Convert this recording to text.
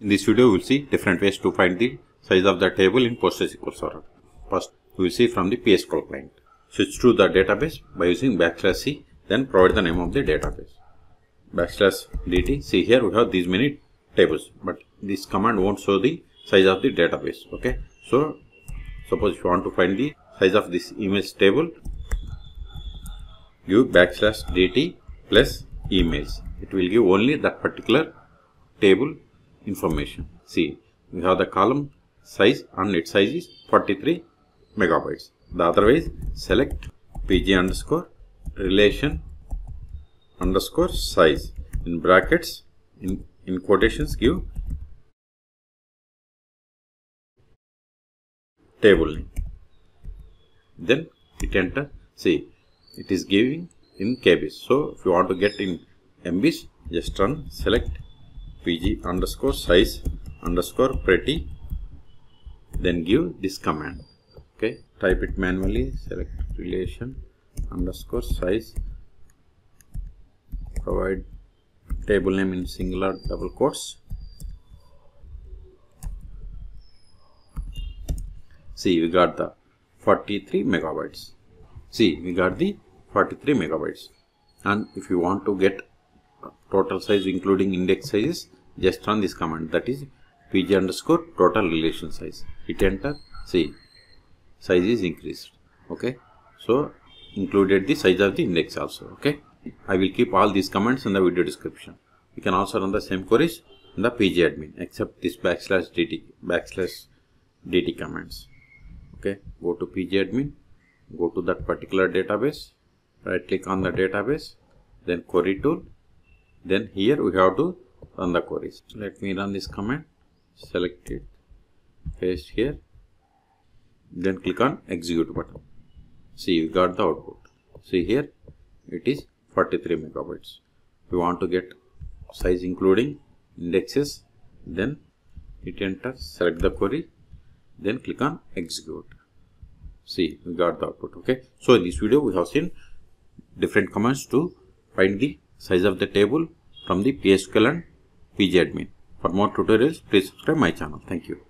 In this video, we will see different ways to find the size of the table in PostgreSQL server. First, we will see from the PSQL client. Switch to the database by using \c, then provide the name of the database. \dt. See here we have these many tables, but this command won't show the size of the database. Okay. So, suppose if you want to find the size of this emails table, give \dt plus emails. It will give only that particular table information. See, we have the column size and its size is 43 megabytes. The other way is select pg_relation_size. In brackets, in quotations, give table name. Then hit enter. See, it is giving in KBs. So, if you want to get in MBs, just run select pg_size_pretty, then give this command. Okay, type it manually. Select relation_size, provide table name in singular double quotes. See, we got the 43 megabytes. See, we got the 43 megabytes. And if you want to get total size including index sizes, just run this command, that is pg_total_relation_size. Hit enter. See, size is increased. Okay, so included the size of the index also. Okay, I will keep all these commands in the video description. You can also run the same queries in the pgadmin, except this \dt commands. Okay, go to pgadmin, go to that particular database, right click on the database, then query tool. Then here we have to run the queries. Let me run this command. Select it, paste here, then click on execute button. See, you got the output. See here, it is 43 megabytes. If you want to get size including indexes, then hit enter, select the query, then click on execute. See, we got the output. Okay. So in this video, we have seen different commands to find the size of the table from the PSQL and pgadmin. For more tutorials, please subscribe my channel. Thank you.